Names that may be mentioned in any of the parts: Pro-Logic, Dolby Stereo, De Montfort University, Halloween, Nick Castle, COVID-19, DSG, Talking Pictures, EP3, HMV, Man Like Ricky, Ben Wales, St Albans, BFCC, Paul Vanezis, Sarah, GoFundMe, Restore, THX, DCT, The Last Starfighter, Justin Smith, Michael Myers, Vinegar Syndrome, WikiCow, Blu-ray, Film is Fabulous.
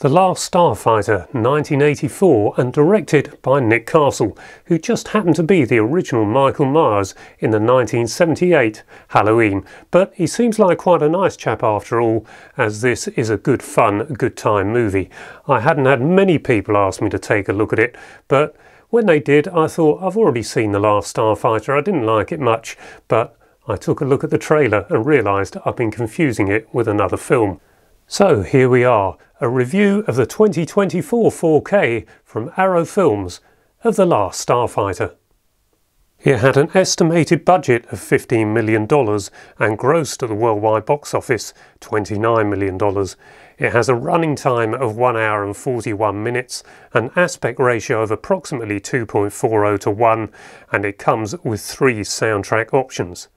The Last Starfighter, 1984, and directed by Nick Castle, who just happened to be the original Michael Myers in the 1978 Halloween. But he seems like quite a nice chap after all, as this is a good fun, good time movie. I hadn't had many people ask me to take a look at it, but when they did, I thought, I've already seen The Last Starfighter, I didn't like it much, but I took a look at the trailer and realised I've been confusing it with another film. So here we are, a review of the 2024 4K from Arrow Films of The Last Starfighter. It had an estimated budget of $15 million and grossed at the worldwide box office $29 million. It has a running time of 1 hour and 41 minutes, an aspect ratio of approximately 2.40 to 1, and it comes with 3 soundtrack options.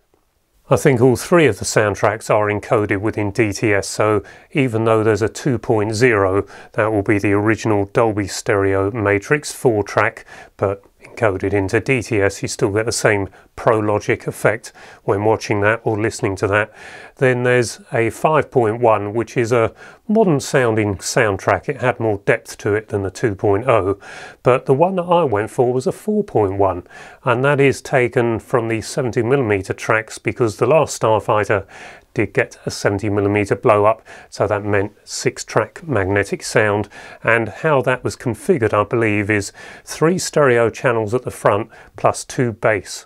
I think all 3 of the soundtracks are encoded within DTS, so even though there's a 2.0, that will be the original Dolby Stereo Matrix 4-track, but encoded into DTS you still get the same Pro-Logic effect when watching that or listening to that. Then there's a 5.1, which is a modern sounding soundtrack. It had more depth to it than the 2.0, but the one that I went for was a 4.1, and that is taken from the 70mm tracks, because The Last Starfighter did get a 70mm blow up, so that meant 6-track magnetic sound. And how that was configured, I believe, is 3 stereo channels at the front plus 2 bass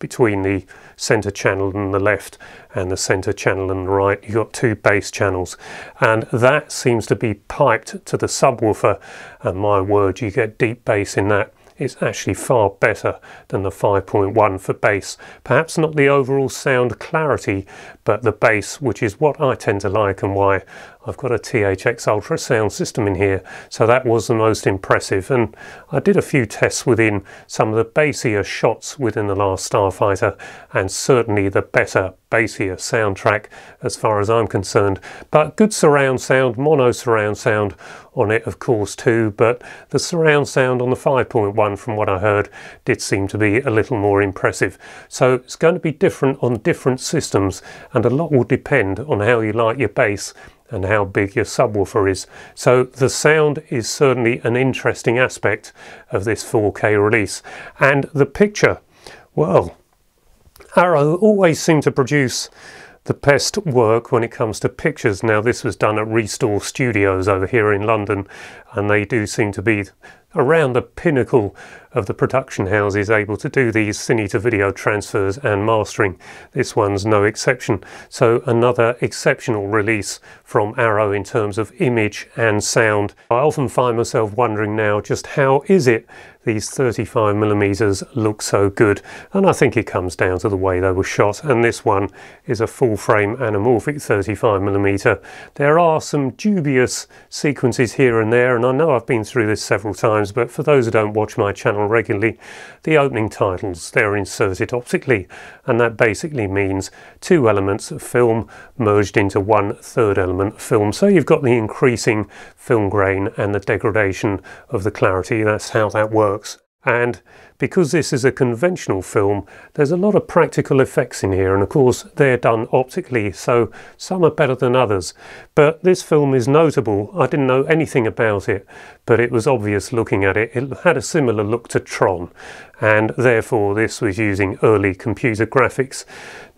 between the centre channel and the left, and the centre channel and the right, you've got 2 bass channels, and that seems to be piped to the subwoofer, and my word, you get deep bass in that. It's actually far better than the 5.1 for bass. Perhaps not the overall sound clarity, but the bass, which is what I tend to like and why I've got a THX Ultra sound system in here. So that was the most impressive, and I did a few tests within some of the bassier shots within The Last Starfighter, and certainly the better bassier soundtrack as far as I'm concerned. But good surround sound, mono surround sound on it of course too, but the surround sound on the 5.1 from what I heard did seem to be a little more impressive. So it's going to be different on different systems, and a lot will depend on how you like your bass and how big your subwoofer is. So the sound is certainly an interesting aspect of this 4K release. And the picture, well, Arrow always seem to produce the best work when it comes to pictures. Now this was done at Restore Studios over here in London, and they do seem to be around the pinnacle of the production houses able to do these cine to video transfers and mastering. This one's no exception. So another exceptional release from Arrow in terms of image and sound. I often find myself wondering now, just how is it these 35mm look so good? And I think it comes down to the way they were shot, and this one is a full frame anamorphic 35mm. There are some dubious sequences here and there, and I know I've been through this several times, but for those who don't watch my channel regularly, the opening titles, they're inserted optically, and that basically means 2 elements of film merged into 1/3 element of film. So you've got the increasing film grain and the degradation of the clarity. That's how that works. And because this is a conventional film, there's a lot of practical effects in here, and of course they're done optically, so some are better than others. But this film is notable. I didn't know anything about it, but it was obvious looking at it. It had a similar look to Tron, and therefore this was using early computer graphics.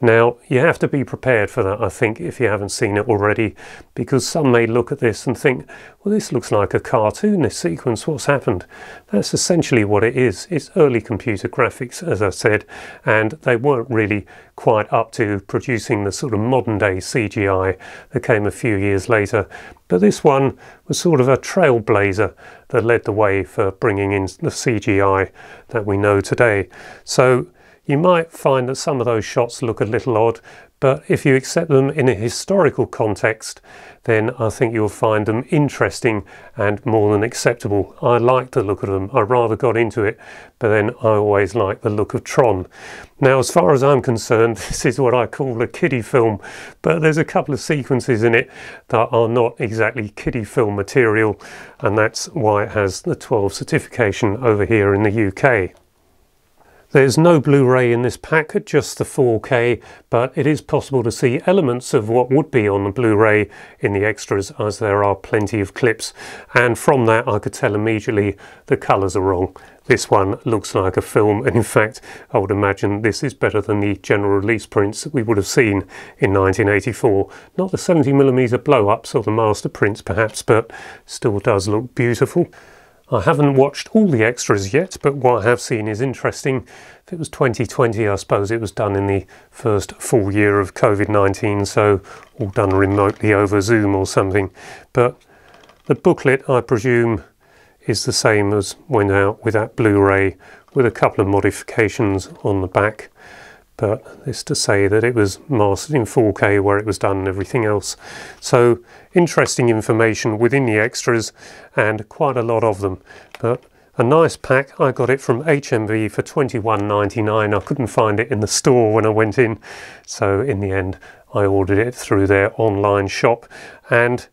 Now you have to be prepared for that, I think, if you haven't seen it already, because some may look at this and think, well, this looks like a cartoon, this sequence, what's happened? That's essentially what it is. It's early computer graphics, as I said, and they weren't really quite up to producing the sort of modern day CGI that came a few years later. But this one was sort of a trailblazer that led the way for bringing in the CGI that we know today. So you might find that some of those shots look a little odd, but if you accept them in a historical context, then I think you'll find them interesting and more than acceptable. I like the look of them. I rather got into it, but then I always like the look of Tron. Now, as far as I'm concerned, this is what I call a kiddie film, but there's a couple of sequences in it that are not exactly kiddie film material, and that's why it has the 12 certification over here in the UK. There's no Blu-ray in this pack, just the 4K, but it is possible to see elements of what would be on the Blu-ray in the extras, as there are plenty of clips. And from that I could tell immediately the colours are wrong. This one looks like a film, and in fact I would imagine this is better than the general release prints that we would have seen in 1984. Not the 70mm blow-ups or the master prints perhaps, but still does look beautiful. I haven't watched all the extras yet, but what I have seen is interesting. If it was 2020, I suppose it was done in the first full year of COVID-19, so all done remotely over Zoom or something. But the booklet, I presume, is the same as went out with that Blu-ray, with a couple of modifications on the back. But this to say that it was mastered in 4K where it was done and everything else. So interesting information within the extras, and quite a lot of them. But a nice pack. I got it from HMV for $21.99. I couldn't find it in the store when I went in, so in the end I ordered it through their online shop. And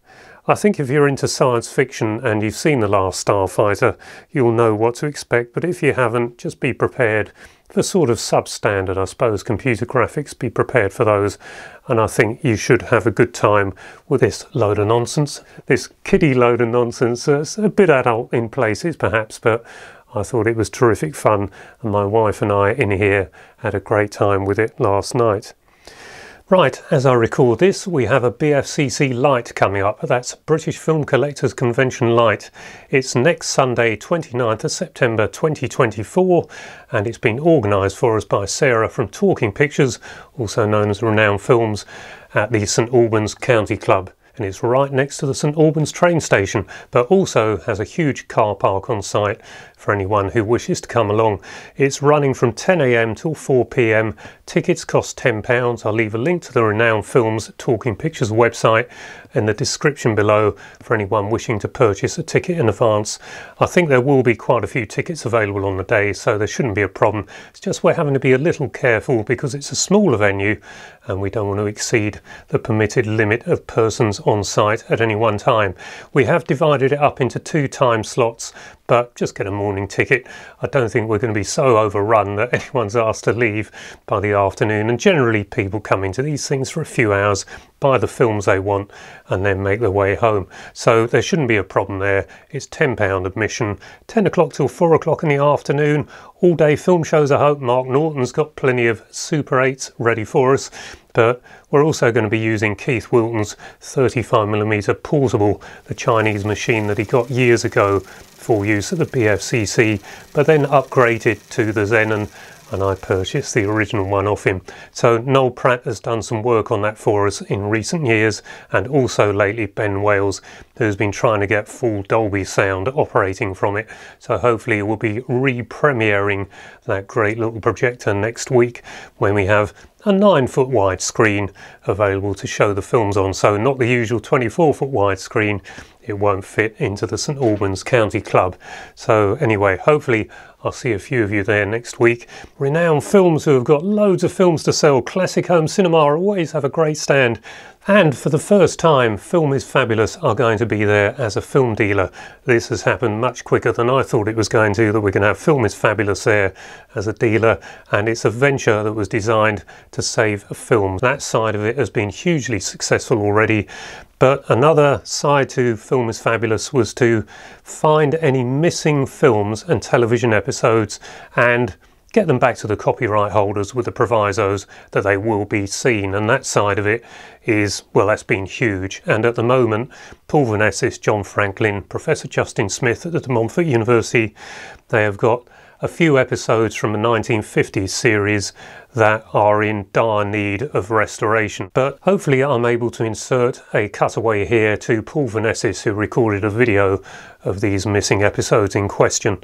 I think if you're into science fiction and you've seen The Last Starfighter, you'll know what to expect, but if you haven't, just be prepared for sort of substandard, I suppose, computer graphics. Be prepared for those, and I think you should have a good time with this load of nonsense. This kiddie load of nonsense, it's a bit adult in places perhaps, but I thought it was terrific fun, and my wife and I in here had a great time with it last night. Right, as I record this, we have a BFCC Light coming up. That's British Film Collectors Convention Light. It's next Sunday, 29th of September 2024, and it's been organised for us by Sarah from Talking Pictures, also known as Renown Films, at the St Albans County Club. And it's right next to the St Albans train station, but also has a huge car park on site for anyone who wishes to come along. It's running from 10 a.m. till 4 p.m. Tickets cost £10. I'll leave a link to the Renown Films Talking Pictures website in the description below for anyone wishing to purchase a ticket in advance. I think there will be quite a few tickets available on the day, so there shouldn't be a problem. It's just we're having to be a little careful because it's a smaller venue and we don't want to exceed the permitted limit of persons on site at any one time. We have divided it up into 2 time slots, but just get a morning ticket. I don't think we're going to be so overrun that anyone's asked to leave by the afternoon, and generally people come into these things for a few hours, buy the films they want and then make their way home, so there shouldn't be a problem there. It's £10 admission, 10 o'clock till 4 o'clock in the afternoon, all day film shows. I hope Mark Norton's got plenty of Super 8s ready for us, but we're also going to be using Keith Wilton's 35mm portable, the Chinese machine that he got years ago for use at the BFCC, but then upgraded to the Zenon, and I purchased the original one off him. So Noel Pratt has done some work on that for us in recent years, and also lately Ben Wales, who's been trying to get full Dolby sound operating from it. So hopefully we'll be re-premiering that great little projector next week when we have a 9-foot wide screen available to show the films on. So not the usual 24-foot wide screen, it won't fit into the St Albans County Club. So anyway, hopefully I'll see a few of you there next week. Renowned Films, who have got loads of films to sell, Classic Home Cinema always have a great stand. And for the first time, Film is Fabulous are going to be there as a film dealer. This has happened much quicker than I thought it was going to, that we're going to have Film is Fabulous there as a dealer, and it's a venture that was designed to save a film. That side of it has been hugely successful already. But another side to Film is Fabulous was to find any missing films and television episodes and get them back to the copyright holders with the provisos that they will be seen. And that side of it is, well, that's been huge. And at the moment, Paul Vanezis, John Franklin, Professor Justin Smith at the De Montfort University, they have got a few episodes from a 1950s series that are in dire need of restoration. But hopefully I'm able to insert a cutaway here to Paul Vanezis, who recorded a video of these missing episodes in question.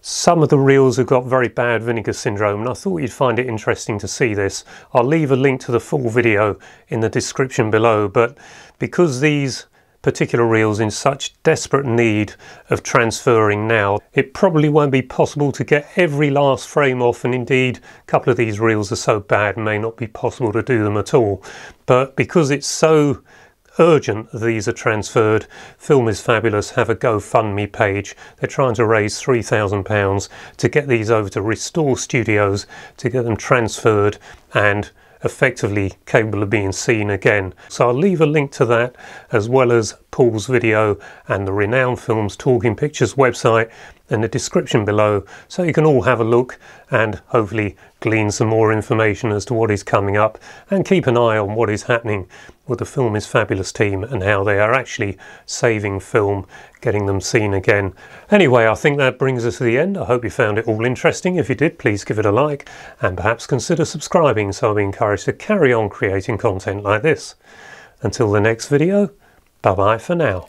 Some of the reels have got very bad vinegar syndrome, and I thought you'd find it interesting to see this. I'll leave a link to the full video in the description below, but because these particular reels in such desperate need of transferring now, it probably won't be possible to get every last frame off, and indeed a couple of these reels are so bad it may not be possible to do them at all. But because it's so urgent that these are transferred. Film is Fabulous have a GoFundMe page. They're trying to raise £3,000 to get these over to Restore Studios to get them transferred and effectively capable of being seen again. So I'll leave a link to that, as well as Paul's video and the Renown Films Talking Pictures website, in the description below, so you can all have a look and hopefully glean some more information as to what is coming up, and keep an eye on what is happening with the Film is Fabulous team and how they are actually saving film, getting them seen again. Anyway, I think that brings us to the end. I hope you found it all interesting. If you did, please give it a like and perhaps consider subscribing so I'll be encouraged to carry on creating content like this. Until the next video, bye bye for now.